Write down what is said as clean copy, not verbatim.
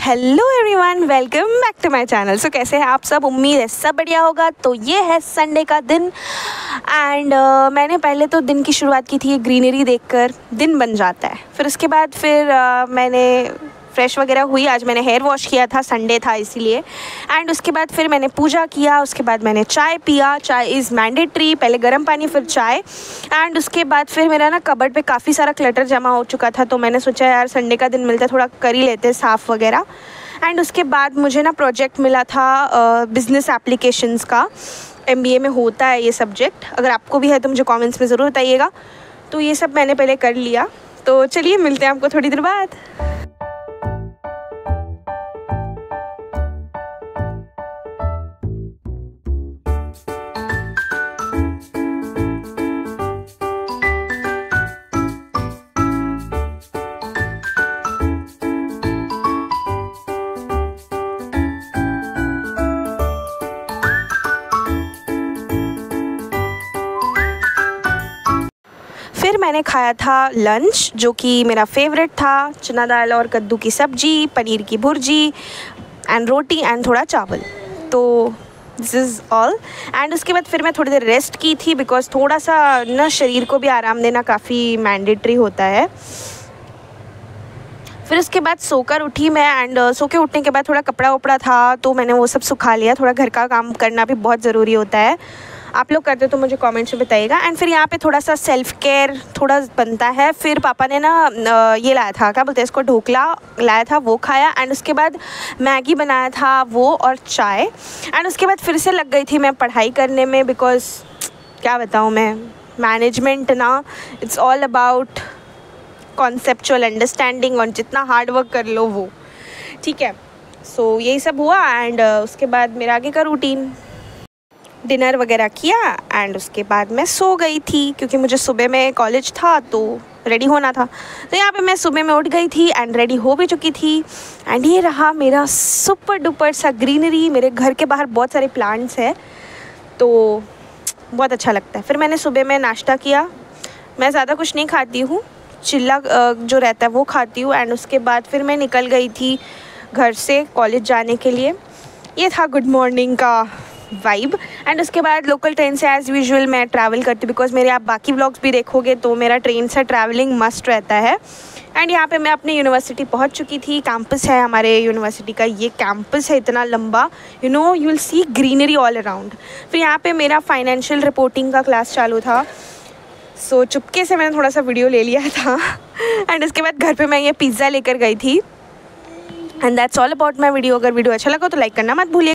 Hello everyone, welcome back to my channel. So कैसे हैं आप सब? उम्मीद है सब बढ़िया होगा। तो ये है संडे का दिन एंड मैंने पहले तो दिन की शुरुआत की थी, ग्रीनरी देखकर दिन बन जाता है। फिर उसके बाद मैंने फ्रेश वगैरह हुई। आज मैंने हेयर वॉश किया था, संडे था इसीलिए। एंड उसके बाद फिर मैंने पूजा किया, उसके बाद मैंने चाय पिया। चाय इज़ मैंडेटरी, पहले गर्म पानी फिर चाय। एंड उसके बाद फिर मेरा ना कबर्ड पे काफ़ी सारा क्लटर जमा हो चुका था, तो मैंने सोचा यार संडे का दिन मिलता है, थोड़ा कर ही लेते हैं साफ़ वगैरह। एंड उसके बाद मुझे ना प्रोजेक्ट मिला था बिज़नेस एप्लीकेशंस का, MBA में होता है ये सब्जेक्ट। अगर आपको भी है तो मुझे कॉमेंट्स में ज़रूर बताइएगा। तो ये सब मैंने पहले कर लिया। तो चलिए मिलते हैं आपको थोड़ी देर बाद। फिर मैंने खाया था लंच, जो कि मेरा फेवरेट था, चना दाल और कद्दू की सब्जी, पनीर की भुर्जी एंड रोटी एंड थोड़ा चावल। तो दिस इज़ ऑल। एंड उसके बाद फिर मैं थोड़ी देर रेस्ट की थी, बिकॉज़ थोड़ा सा ना शरीर को भी आराम देना काफ़ी मैंडेटरी होता है। फिर उसके बाद सोकर उठी मैं एंड सो के उठने के बाद थोड़ा कपड़ा वपड़ा था तो मैंने वो सब सुखा लिया। थोड़ा घर का काम करना भी बहुत ज़रूरी होता है। आप लोग करते हो तो मुझे कमेंट्स में बताइएगा। एंड फिर यहाँ पे थोड़ा सा सेल्फ़ केयर थोड़ा बनता है। फिर पापा ने ना ये लाया था, क्या बोलते हैं इसको, ढोकला लाया था, वो खाया। एंड उसके बाद मैगी बनाया था वो और चाय। एंड उसके बाद फिर से लग गई थी मैं पढ़ाई करने में, बिकॉज़ क्या बताऊँ मैं, मैनेजमेंट ना it's all about conceptual understanding और जितना हार्डवर्क कर लो वो ठीक है। सो यही सब हुआ एंड उसके बाद मेरा आगे का रूटीन, डिनर वगैरह किया एंड उसके बाद मैं सो गई थी, क्योंकि मुझे सुबह में कॉलेज था तो रेडी होना था। तो यहाँ पे मैं सुबह में उठ गई थी एंड रेडी हो भी चुकी थी। एंड ये रहा मेरा सुपर डुपर सा ग्रीनरी। मेरे घर के बाहर बहुत सारे प्लांट्स हैं तो बहुत अच्छा लगता है। फिर मैंने सुबह में नाश्ता किया। मैं ज़्यादा कुछ नहीं खाती हूँ, चिल्ला जो रहता है वो खाती हूँ। एंड उसके बाद फिर मैं निकल गई थी घर से कॉलेज जाने के लिए। ये था गुड मॉर्निंग का वाइब। एंड उसके बाद लोकल ट्रेन से एज़ यूजुअल मैं ट्रैवल करती हूँ, बिकॉज मेरे आप बाकी व्लॉग्स भी देखोगे तो मेरा ट्रेन से ट्रैवलिंग मस्ट रहता है। एंड यहाँ पे मैं अपने यूनिवर्सिटी पहुँच चुकी थी। कैंपस है हमारे यूनिवर्सिटी का, ये कैंपस है इतना लंबा, you know you will see greenery all around. फिर यहाँ पे मेरा फाइनेंशियल रिपोर्टिंग का क्लास चालू था, सो चुपके से मैंने थोड़ा सा वीडियो ले लिया था। एंड उसके बाद घर पर मैं ये पिज़्ज़ा लेकर गई थी and that's all about my video. अगर वीडियो अच्छा लगा तो लाइक करना मत भूलिए।